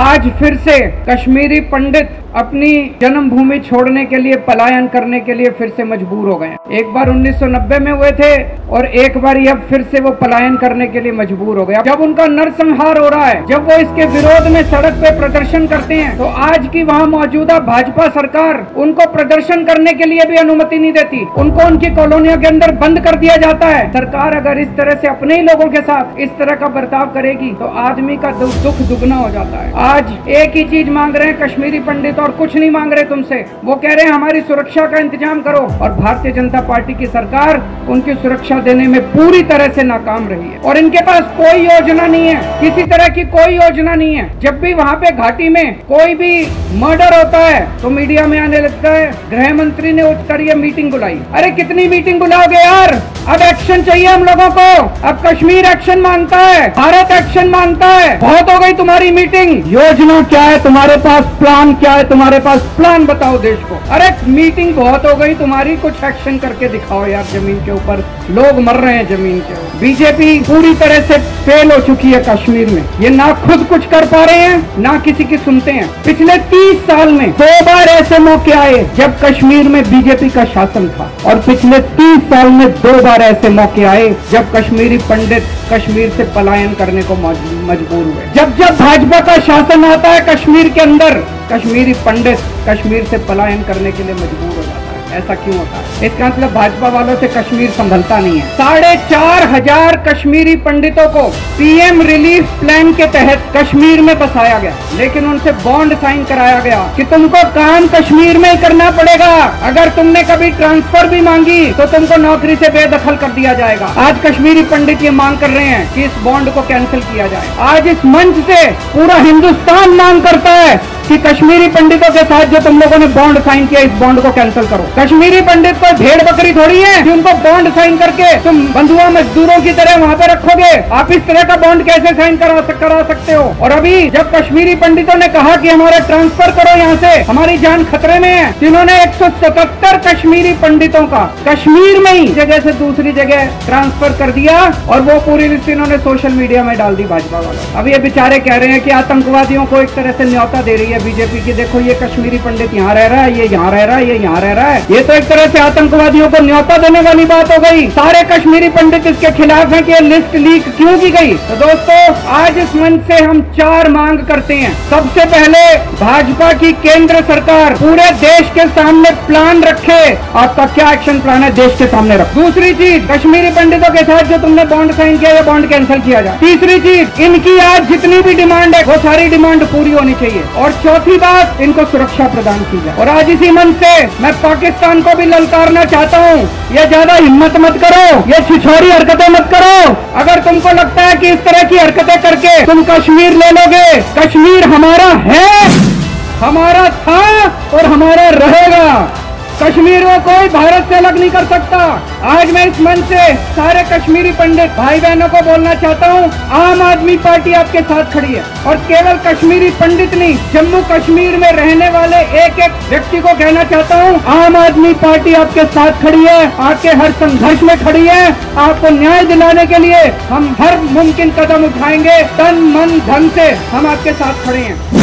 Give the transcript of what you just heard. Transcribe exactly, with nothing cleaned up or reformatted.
आज फिर से कश्मीरी पंडित अपनी जन्मभूमि छोड़ने के लिए, पलायन करने के लिए फिर से मजबूर हो गए। एक बार उन्नीस सौ नब्बे में हुए थे और एक बार अब फिर से वो पलायन करने के लिए मजबूर हो गया। जब उनका नरसंहार हो रहा है, जब वो इसके विरोध में सड़क पे प्रदर्शन करते हैं, तो आज की वहाँ मौजूदा भाजपा सरकार उनको प्रदर्शन करने के लिए भी अनुमति नहीं देती, उनको उनकी कॉलोनियों के अंदर बंद कर दिया जाता है। सरकार अगर इस तरह से अपने ही लोगों के साथ इस तरह का बर्ताव करेगी तो आदमी का दुख दुगना हो जाता है। आज एक ही चीज मांग रहे हैं कश्मीरी पंडित और कुछ नहीं मांग रहे तुमसे। वो कह रहे हैं हमारी सुरक्षा का इंतजाम करो, और भारतीय जनता पार्टी की सरकार उनकी सुरक्षा देने में पूरी तरह से नाकाम रही है। और इनके पास कोई योजना नहीं है, किसी तरह की कोई योजना नहीं है। जब भी वहाँ पे घाटी में कोई भी मर्डर होता है तो मीडिया में आने लगता है गृह मंत्री ने उठ कर ये मीटिंग बुलाई। अरे कितनी मीटिंग बुलाओगे यार, अब एक्शन चाहिए हम लोगों को। अब कश्मीर एक्शन मांगता है, भारत एक्शन मांगता है। बहुत हो गई तुम्हारी मीटिंग। योजना क्या है तुम्हारे पास, प्लान क्या है तुम्हारे पास, प्लान बताओ देश को। अरे मीटिंग बहुत हो गई तुम्हारी, कुछ एक्शन करके दिखाओ यार। जमीन के ऊपर लोग मर रहे हैं, जमीन के ऊपर। बीजेपी पूरी तरह से फेल हो चुकी है कश्मीर में। ये ना खुद कुछ कर पा रहे हैं, ना किसी की सुनते हैं। पिछले तीस साल में दो बार ऐसे मौके आए जब कश्मीर में बीजेपी का शासन था, और पिछले तीस साल में दो बार ऐसे मौके आए जब कश्मीरी पंडित कश्मीर से पलायन करने को मजबूर हुए। जब जब भाजपा का शासन आता है कश्मीर के अंदर, कश्मीरी पंडित कश्मीर से पलायन करने के लिए मजबूर हो जाता है। ऐसा क्यों होता है? इसका मतलब भाजपा वालों से कश्मीर संभलता नहीं है। साढ़े चार हजार कश्मीरी पंडितों को पीएम रिलीफ प्लान के तहत कश्मीर में बसाया गया, लेकिन उनसे बॉन्ड साइन कराया गया कि तुमको काम कश्मीर में ही करना पड़ेगा। अगर तुमने कभी ट्रांसफर भी मांगी तो तुमको नौकरी से बेदखल कर दिया जाएगा। आज कश्मीरी पंडित ये मांग कर रहे हैं कि इस बॉन्ड को कैंसिल किया जाए। आज इस मंच से पूरा हिंदुस्तान मांग करता है कि कश्मीरी पंडितों के साथ जो तुम लोगों ने बॉन्ड साइन किया, इस बॉन्ड को कैंसिल करो। कश्मीरी पंडित कोई भेड़ बकरी थोड़ी है कि उनको बॉन्ड साइन करके तुम बंधुआ मजदूरों की तरह वहाँ पे रखोगे। आप इस तरह का बॉन्ड कैसे साइन करा, सक, करा सकते हो? और अभी जब कश्मीरी पंडितों ने कहा कि हमारा ट्रांसफर करो यहाँ से, हमारी जान खतरे में है, जिन्होंने एक सौ सतहत्तर कश्मीरी पंडितों का कश्मीर में ही जगह से दूसरी जगह ट्रांसफर कर दिया, और वो पूरी लिस्ट इन्होंने सोशल मीडिया में डाल दी भाजपा वालों। अब ये बेचारे कह रहे हैं कि आतंकवादियों को एक तरह से न्यौता दे रही है बीजेपी की। देखो ये कश्मीरी पंडित यहाँ रह रहा है, ये यहाँ रह रहा है, ये यहाँ रह रहा है। ये तो एक तरह से आतंकवादियों को न्यौता देने वाली बात हो गई। सारे कश्मीरी पंडित इसके खिलाफ हैं कि ये लिस्ट लीक क्यों की गई। तो दोस्तों आज इस मंच से हम चार मांग करते हैं। सबसे पहले भाजपा की केंद्र सरकार पूरे देश के सामने प्लान रखे, आपका क्या एक्शन प्लान है देश के सामने रख। दूसरी चीज, कश्मीरी पंडितों के साथ जो तुमने बॉन्ड साइन किया, ये बॉन्ड कैंसिल किया जाए। तीसरी चीज, इनकी आज जितनी भी डिमांड है वो सारी डिमांड पूरी होनी चाहिए। और चौथी बात, इनको सुरक्षा प्रदान की जाए। और आज इसी मंच से मैं पाकिस्तान को भी ललकारना चाहता हूँ, ये ज्यादा हिम्मत मत करो, ये छिछोरी हरकतें मत करो। अगर तुमको लगता है कि इस तरह की हरकतें करके तुम कश्मीर ले लोगे, कश्मीर हमारा है, हमारा था और हमारा रहेगा। कश्मीर को कोई भारत से अलग नहीं कर सकता। आज मैं इस मंच से सारे कश्मीरी पंडित भाई बहनों को बोलना चाहता हूँ, आम आदमी पार्टी आपके साथ खड़ी है। और केवल कश्मीरी पंडित नहीं, जम्मू कश्मीर में रहने वाले एक एक व्यक्ति को कहना चाहता हूँ, आम आदमी पार्टी आपके साथ खड़ी है, आपके हर संघर्ष में खड़ी है। आपको न्याय दिलाने के लिए हम हर मुमकिन कदम उठाएंगे, तन मन धन से हम आपके साथ खड़े हैं।